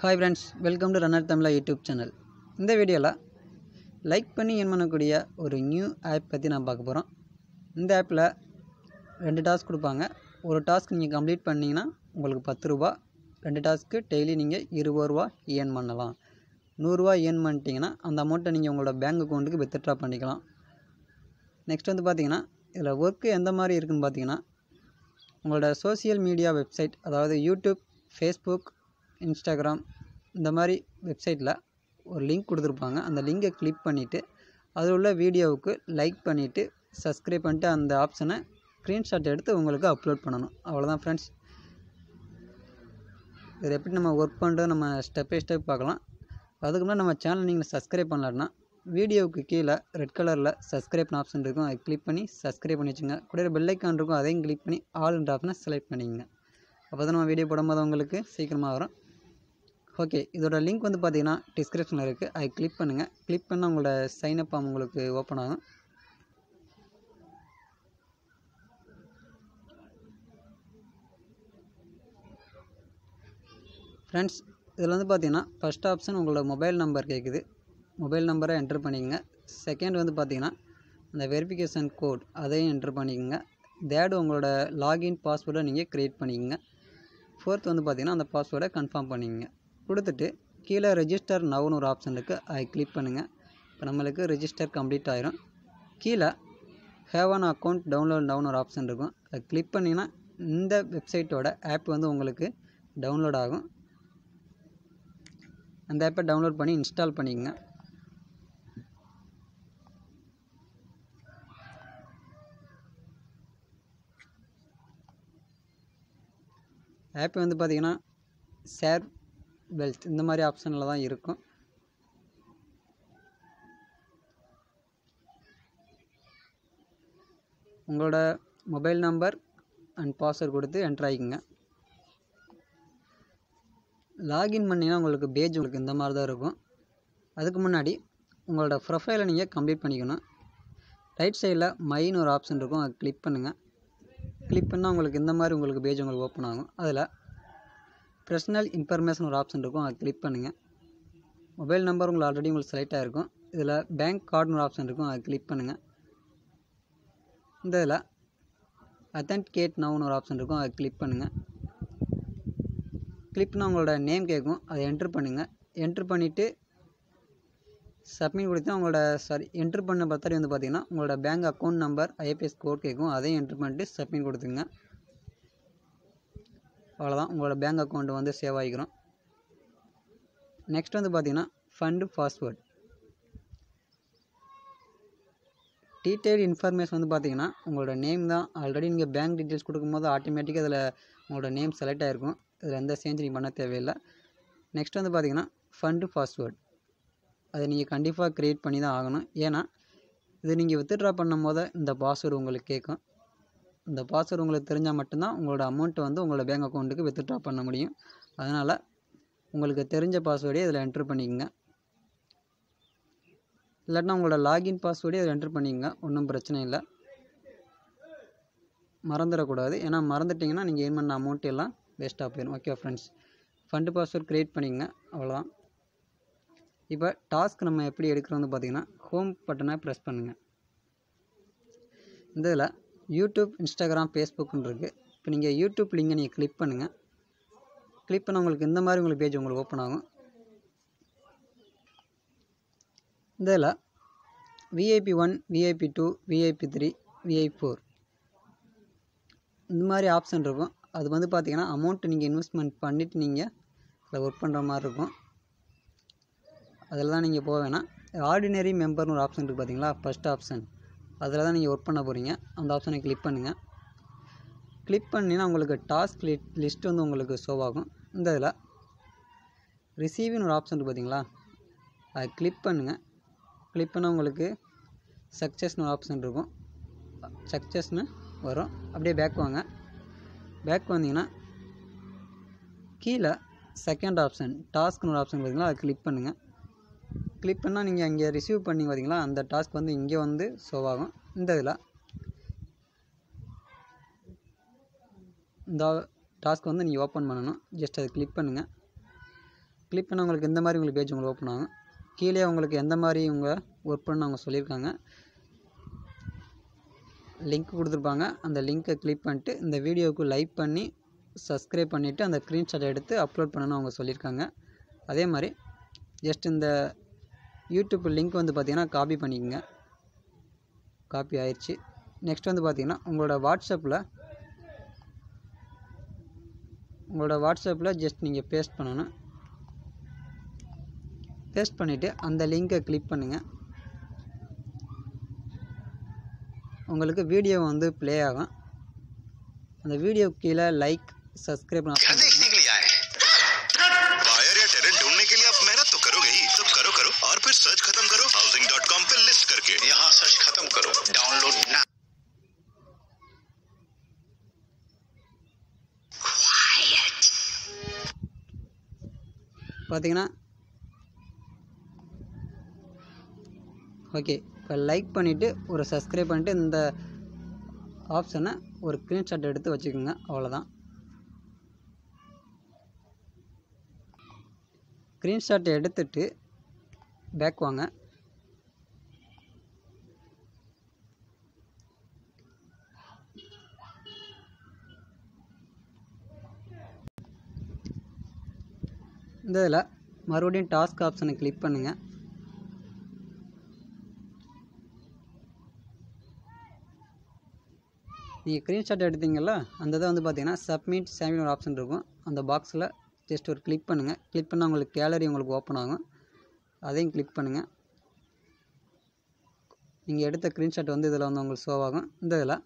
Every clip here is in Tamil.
Hi friends, welcome to Runner Tamil YouTube channel. In this video, like panni enmanakuriya oru new app pathi na paakaporam. In this app la rendu task kudupanga. Oru task neenga complete pannina ungalku 10 rupees, rendu task daily neenga 20 rupees earn pannalam. 100 rupees earn pannitingana and amount neenga ungala bank account ku withdraw pannikalam. Next வந்து பாத்தீங்கன்னா இதல work எந்த மாதிரி இருக்குன்னு பாத்தீங்கன்னா உங்களோட social media website அதாவது YouTube, Facebook, Instagram இந்த மாதிரி வெப்சைட்ல ஒரு லிங்க் கொடுத்திருப்பாங்க அந்த லிங்கை கிளிக் பண்ணிட்டு அதுல உள்ள வீடியோவுக்கு லைக் பண்ணிட்டு subscribe பண்ணிட்டு அந்த ஆப்ஷனை ஸ்கிரீன்ஷாட் எடுத்து உங்களுக்கு அப்லோட் பண்ணனும். அவ்வளவுதான் फ्रेंड्स. இது எப்படி நம்ம வர்க் பண்றது நம்ம ஸ்டெப் பை ஸ்டெப் பார்க்கலாம். அதுக்கு முன்னாடி நம்ம சேனலை நீங்க subscribe பண்ணலனா வீடியோக்கு கீழ ரெட் கலர்ல subscribe ஆப்ஷன் இருக்கும். அதை கிளிக் பண்ணி subscribe பண்ணிச்சுங்க. கூடவே bell icon இருக்கும். அதையும் கிளிக் பண்ணி all ன்ற ஆப்ஷனை செலக்ட் பண்ணிங்க. அப்பதான் நம்ம வீடியோ போடும்போது உங்களுக்கு சீக்கிரமா வரும். ஓகே, இதோட லிங்க் வந்து பாத்தீங்கன்னா டிஸ்கிரிப்ஷன்ல இருக்கு. அதை கிளிக் பண்ணுங்க. கிளிக் பண்ணா உங்களோட சைன் அப் ஃபார்ம் உங்களுக்கு ஓபன் ஆகும். फ्रेंड्स, இதுல வந்து பாத்தீங்கன்னா ஃபர்ஸ்ட் ஆப்ஷன் உங்களோட மொபைல் நம்பர் கேக்குது. மொபைல் நம்பரை என்டர் பண்ணிக்கங்க. செகண்ட் வந்து பாத்தீங்கன்னா அந்த வெரிஃபிகேஷன் கோட் அதையும் என்டர் பண்ணிக்கங்க. தேர்ட் உங்களோட லாகின் பாஸ்வேர்டை நீங்க கிரியேட் பண்ணிக்கங்க. फोर्थ வந்து பாத்தீங்கன்னா அந்த பாஸ்வேர்டை கன்ஃபார்ம் பண்ணிக்கங்க. கொடுத்துட்டு கீழ ரெஜிஸ்டர் நவன்னு ஒரு ஆப்ஷன் இருக்கு. அதை கிளிக் பண்ணுங்க. இப்போ நமக்கு ரெஜிஸ்டர் கம்ப்ளீட் ஆயிரும். கீழ ஹேவ் an account download நவன்னு ஒரு ஆப்ஷன் இருக்கும். அதை கிளிக் பண்ணினா இந்த வெப்சைட்டோட ஆப் வந்து உங்களுக்கு டவுன்லோட் ஆகும். அந்த ஆப்பை டவுன்லோட் பண்ணி இன்ஸ்டால் பண்ணிக்கங்க. ஆப் வந்து பாத்தீங்கன்னா ஷேர் வெல்த் இந்த மாதிரி ஆப்ஷன்ல தான் இருக்கும். உங்களோட மொபைல் நம்பர் and பாஸ்வேர்ட் கொடுத்து என்டர் ஆயிக்குங்க. லாகின் பண்ணினா உங்களுக்கு பேஜ் உங்களுக்கு இந்த மாதிரி தான் இருக்கும். அதுக்கு முன்னாடி உங்களோட ப்ரொஃபைலை நீங்க கம்ப்ளீட் பண்ணிக்கணும். ரைட் சைடுல மைன்னு ஒரு ஆப்ஷன் இருக்கும். அதை கிளிக் பண்ணுங்க. கிளிக் பண்ணா உங்களுக்கு இந்த மாதிரி உங்களுக்கு பேஜ் உங்களுக்கு ஓபன் ஆகும். அதுல पर्सनल இன்ஃபர்மேஷன் ஒரு ஆப்ஷன் இருக்கும். அதை கிளிக் பண்ணுங்க. மொபைல் நம்பர் உங்களுக்கு ஆல்ரெடி உங்களுக்கு செலக்ட் ஆயிருக்கும். இதுல பேங்க் கார்டுன்னு ஒரு ஆப்ஷன் இருக்கும். அதை கிளிக் பண்ணுங்க. இந்த இதுல ஆத்தென்டிகேட் நவன்னு ஒரு ஆப்ஷன் இருக்கும். அதை கிளிக் பண்ணுங்க. கிளிக் பண்ணா உங்களோட நேம் கேக்கும். அதை என்டர் பண்ணுங்க. என்டர் பண்ணிட்டு சப்மிட் கொடுத்தா உங்களோட என்டர் பண்ண பத்தடி வந்து பாத்தீங்கன்னா உங்களோட bank account number IPS code கேக்கும். அதையும் என்டர் பண்ணிட்டு சப்மிட் கொடுத்துங்க. அவ்வளவுதான் உங்களோட பேங்க் அக்கவுண்ட் வந்து சேவ் ஆயிக்கும். நெக்ஸ்ட் வந்து பாத்தீங்கன்னா ஃபண்ட் பாஸ்வேர்ட் டீடைல் இன்ஃபர்மேஷன் வந்து பாத்தீங்கன்னா உங்களோட நேம் தான். ஆல்ரெடி நீங்க பேங்க் டீடைல்ஸ் கொடுக்கும்போது ஆட்டோமேட்டிக்கா அதுல உங்களோட நேம் செலக்ட் ஆயிருக்கும். இதுல எந்த சேஞ்ச் நீங்க பண்ண தேவையில்ல. நெக்ஸ்ட் வந்து பாத்தீங்கன்னா ஃபண்ட் பாஸ்வேர்ட் அதை நீங்க கண்டிப்பா கிரியேட் பண்ணி தான் ஆகணும். ஏனா இது நீங்க வித்ட்ரா பண்ணும்போது இந்த பாஸ்வேர்ட் உங்களுக்கு கேக்கும். இந்த பாஸ்வேர்ட் உங்களுக்கு தெரிஞ்சா மட்டும் தான் உங்களோட அமௌண்ட் வந்து உங்களோட பேங்க் அக்கவுண்டுக்கு வித்ட்ரா பண்ண முடியும். அதனால உங்களுக்கு தெரிஞ்ச பாஸ்வேர்டை இதல என்டர் பண்ணிக்கங்க. இல்லன்னா உங்களோட லாகின் பாஸ்வேர்டை இதல என்டர் பண்ணிக்கங்க. ஒண்ணும் பிரச்சனை இல்ல. மறந்துற கூடாது. ஏனா மறந்துட்டீங்கன்னா நீங்க ஏன் பண்ண அமௌண்ட் எல்லாம் வேஸ்ட் ஆ போயிடும். Okay friends, fund password create பண்ணிக்கங்க. அவ்வளவுதான். இப்போ டாஸ்க் நம்ம எப்படி எடுக்கறோம்னு பாத்தீங்கன்னா ஹோம் பட்டனை பிரஸ் பண்ணுங்க. இந்த இதுல YouTube, Instagram, Facebook ன்னு இருக்கு. இப்போ நீங்க YouTube லிங்க நீங்க கிளிக் பண்ணுங்க. கிளிக் பண்ணா உங்களுக்கு இந்த மாதிரி உங்களுக்கு பேஜ் உங்களுக்கு ஓபன் ஆகும். இந்த இதுல VIP1, VIP2, VIP3, VIP4 இந்த மாதிரி ஆப்ஷன் இருக்கும். அது வந்து பாத்தீங்கன்னா அமௌண்ட் நீங்க இன்வெஸ்ட்மென்ட் பண்ணிட்டு நீங்க அத வர்க் பண்ற மாதிரி இருக்கும். அதல தான் நீங்க போவேனா ஆர்டினரி மெம்பர்னு ஒரு ஆப்ஷன் இருக்கு பாத்தீங்களா ஃபர்ஸ்ட் ஆப்ஷன். அதல தான் நீங்க வர்க் பண்ண போறீங்க. அந்த ஆப்ஷனை கிளிக் பண்ணுங்க. கிளிக் பண்ணினா உங்களுக்கு டாஸ்க் லிஸ்ட் வந்து உங்களுக்கு ஷோ ஆகும். இந்த இதல ரிசீவ்னு ஒரு ஆப்ஷன் இருக்கு பாத்தீங்களா அதை கிளிக் பண்ணுங்க. கிளிக் பண்ணா உங்களுக்கு சக்சஸ்னு ஒரு ஆப்ஷன் இருக்கும். சக்சஸ்னு வரும். அப்படியே பேக் வாங்க. பேக் வந்தீங்கன்னா கீழ செகண்ட் ஆப்ஷன் டாஸ்க்னு ஒரு ஆப்ஷன் பாத்தீங்களா அதை கிளிக் பண்ணுங்க. கிளிக் பண்ணா நீங்க அங்க ரிசீவ் பண்ணீங்க பாத்தீங்களா அந்த டாஸ்க் வந்து இங்க வந்து ஷோ ஆகும். இந்த இதுல இந்த டாஸ்க் வந்து நீங்க ஓபன் பண்ணனும். ஜஸ்ட் அதை கிளிக் பண்ணுங்க. கிளிக் பண்ண உங்களுக்கு இந்த மாதிரி உங்களுக்கு பேஜ் உங்களுக்கு ஓப்பன் ஆகும். கீழே உங்களுக்கு எந்த மாதிரி இவங்க ஒர்க் பண்ண அவங்க சொல்லியிருக்காங்க, லிங்க் கொடுத்துருப்பாங்க. அந்த லிங்க்கை கிளிக் பண்ணிட்டு இந்த வீடியோவுக்கு லைக் பண்ணி சப்ஸ்கிரைப் பண்ணிவிட்டு அந்த ஸ்க்ரீன்ஷாட் எடுத்து அப்லோட் பண்ணணும்னு அவங்க சொல்லியிருக்காங்க. அதே மாதிரி ஜஸ்ட் இந்த யூடியூப் லிங்க் வந்து பார்த்திங்கன்னா காப்பி பண்ணிக்கோங்க. காப்பி ஆயிடுச்சு. நெக்ஸ்ட் வந்து பார்த்திங்கன்னா உங்களோட வாட்ஸ்அப்பில் ஜஸ்ட் நீங்கள் பேஸ்ட் பண்ணணும். பேஸ்ட் பண்ணிவிட்டு அந்த லிங்கை கிளிக் பண்ணுங்கள். உங்களுக்கு வீடியோ வந்து ப்ளே ஆகும். அந்த வீடியோ கீழே லைக் சப்ஸ்கிரைப் பண்ண பார்த்தீங்கன்னா ஓகே. இப்போ லைக் பண்ணிவிட்டு ஒரு சப்ஸ்கிரைப் பண்ணிட்டு இந்த ஆப்ஷனை ஒரு ஸ்க்ரீன்ஷாட் எடுத்து வச்சுக்கோங்க. அவ்வளோதான். ஸ்க்ரீன்ஷாட் எடுத்துட்டு பேக் வாங்க. இந்த இதில் மறுபடியும் டாஸ்க் ஆப்ஷனை கிளிக் பண்ணுங்கள். நீங்கள் ஸ்க்ரீன்ஷாட் எடுத்தீங்களா, அந்த இதை வந்து பார்த்தீங்கன்னா சப்மிட் சேமிங் ஒரு ஆப்ஷன் இருக்கும். அந்த பாக்ஸில் ஜஸ்ட் ஒரு கிளிக் பண்ணுங்கள். கிளிக் பண்ணால் உங்களுக்கு கேலரி உங்களுக்கு ஓப்பன் ஆகும். அதையும் கிளிக் பண்ணுங்கள். நீங்கள் எடுத்த ஸ்க்ரீன்ஷாட் வந்து இதில் வந்து உங்களுக்கு ஷோ ஆகும். இந்த இதில்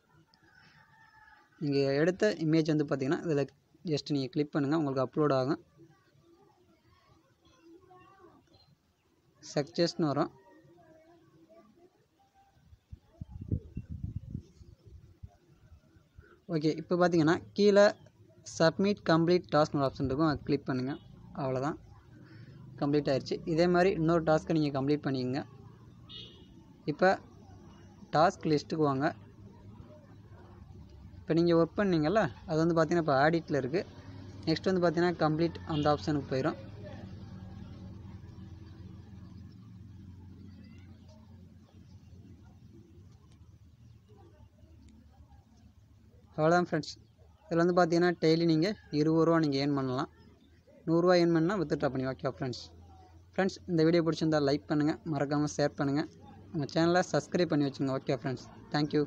நீங்கள் எடுத்த இமேஜ் வந்து பார்த்தீங்கன்னா இதில் ஜஸ்ட் நீங்கள் கிளிக் பண்ணுங்கள். உங்களுக்கு அப்லோட் ஆகும். சக்சஸ்ன்னு வரும். ஓகே. இப்போ பார்த்தீங்கன்னா கீழே சப்மிட் கம்ப்ளீட் டாஸ்க்னு ஒரு ஆப்ஷன் இருக்கும். அதை கிளிக் பண்ணுங்கள். அவ்வளோதான், கம்ப்ளீட் ஆகிடுச்சு. இதே மாதிரி இன்னொரு டாஸ்க்கை நீங்கள் கம்ப்ளீட் பண்ணிக்கோங்க. இப்போ டாஸ்க் லிஸ்ட்டுக்கு வாங்க. இப்போ நீங்கள் ஒர்க் பண்ணிங்கள்ல, அது வந்து பார்த்தீங்கன்னா இப்போ ஆடிட்டில் இருக்குது. நெக்ஸ்ட் வந்து பார்த்தீங்கன்னா கம்ப்ளீட் அந்த ஆப்ஷனுக்கு போயிடும். அவ்வளோதான் ஃப்ரெண்ட்ஸ். இதில் வந்து பார்த்தீங்கன்னா டெய்லி நீங்கள் 20 ரூபா நீங்கள் ஏர்ன் பண்ணலாம். 100 ரூபா ஏர்ன் பண்ணால் வித்ட்ரா பண்ணி ஓகே ஃப்ரெண்ட்ஸ், இந்த வீடியோ பிடிச்சிருந்தால் லைக் பண்ணுங்கள், மறக்காமல் ஷேர் பண்ணுங்கள், உங்கள் சேனலை சப்ஸ்கிரைப் பண்ணி வச்சுங்க. Okay friends, thank you.